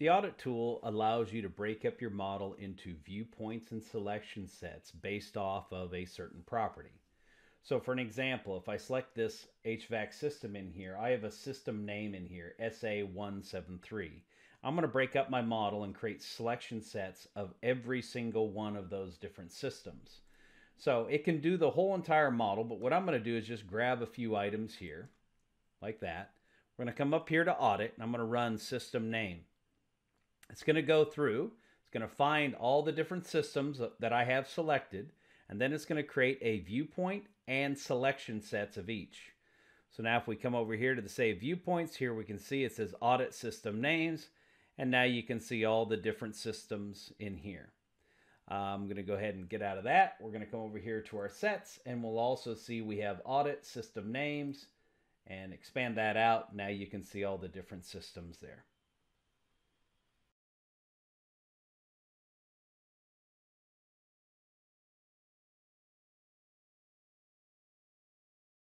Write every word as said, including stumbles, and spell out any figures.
The audit tool allows you to break up your model into viewpoints and selection sets based off of a certain property. So for an example, if I select this H V A C system in here, I have a system name in here, S A one seven three. I'm going to break up my model and create selection sets of every single one of those different systems. So it can do the whole entire model, but what I'm going to do is just grab a few items here, like that. We're going to come up here to audit, and I'm going to run system name. It's going to go through, it's going to find all the different systems that I have selected, and then it's going to create a viewpoint and selection sets of each. So now if we come over here to the save viewpoints, here we can see it says audit system names, and now you can see all the different systems in here. Uh, I'm going to go ahead and get out of that. We're going to come over here to our sets, and we'll also see we have audit system names, and expand that out. Now you can see all the different systems there.